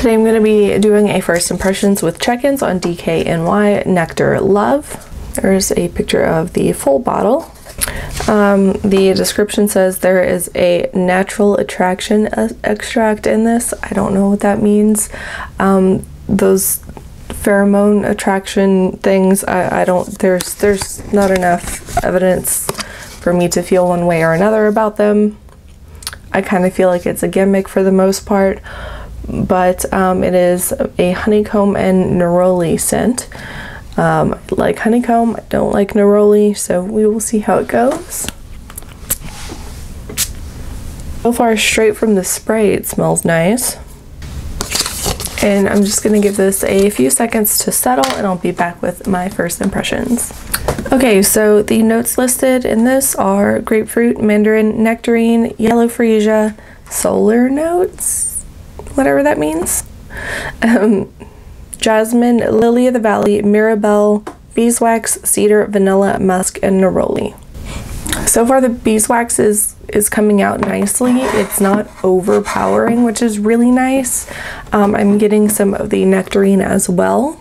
Today I'm going to be doing a first impressions with check-ins on DKNY Nectar Love. There's a picture of the full bottle. The description says there is a natural attraction extract in this. I don't know what that means. Those pheromone attraction things, I don't, there's not enough evidence for me to feel one way or another about them. I kind of feel like it's a gimmick for the most part, but it is a honeycomb and neroli scent. I like honeycomb, I don't like neroli, so we will see how it goes. So far, straight from the spray, it smells nice. And I'm just going to give this a few seconds to settle, and I'll be back with my first impressions. Okay, so the notes listed in this are grapefruit, mandarin, nectarine, yellow freesia, solar notes, whatever that means, jasmine, lily of the valley, mirabelle, beeswax, cedar, vanilla, musk, and neroli. So far the beeswax is coming out nicely. It's not overpowering, which is really nice. I'm getting some of the nectarine as well,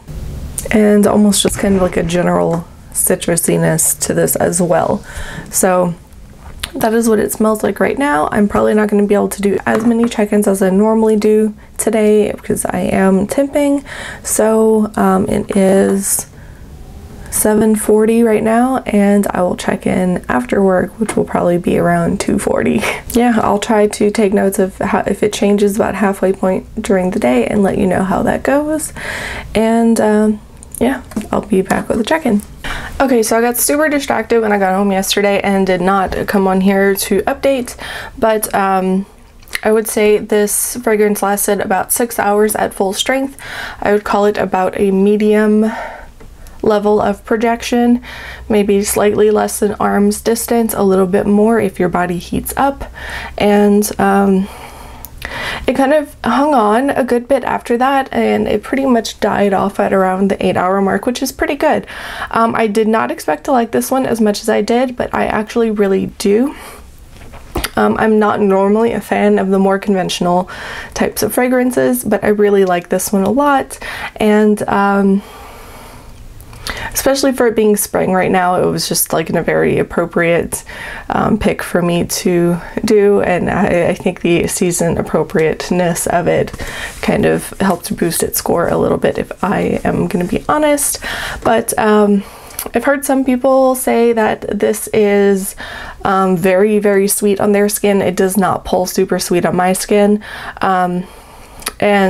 and almost just kind of like a general citrusiness to this as well. So that is what it smells like right now. I'm probably not going to be able to do as many check-ins as I normally do today because I am temping. So it is 7:40 right now, and I will check in after work, which will probably be around 2:40. Yeah, I'll try to take notes of how, if it changes about halfway point during the day, and let you know how that goes. And yeah, I'll be back with a check-in. Okay, so I got super distracted when I got home yesterday and did not come on here to update, but I would say this fragrance lasted about 6 hours at full strength. I would call it about a medium level of projection, maybe slightly less than arm's distance, a little bit more if your body heats up, and it kind of hung on a good bit after that, and it pretty much died off at around the 8-hour mark, which is pretty good. I did not expect to like this one as much as I did, but I actually really do. I'm not normally a fan of the more conventional types of fragrances, but I really like this one a lot, and especially for it being spring right now, it was just like a very appropriate pick for me to do, and I think the season appropriateness of it kind of helped boost its score a little bit, if I am going to be honest. But I've heard some people say that this is very, very sweet on their skin. It does not pull super sweet on my skin, and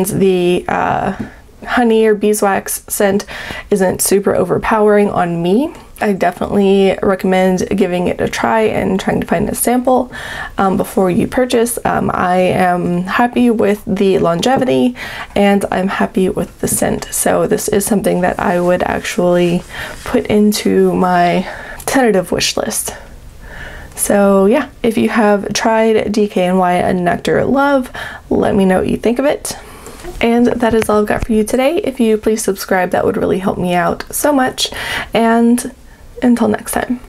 the honey or beeswax scent isn't super overpowering on me. I definitely recommend giving it a try and trying to find a sample before you purchase. I am happy with the longevity, and I'm happy with the scent, so this is something that I would actually put into my tentative wish list. So yeah, if you have tried DKNY and Nectar Love, let me know what you think of it. And that is all I've got for you today. If you please subscribe, that would really help me out so much. And until next time.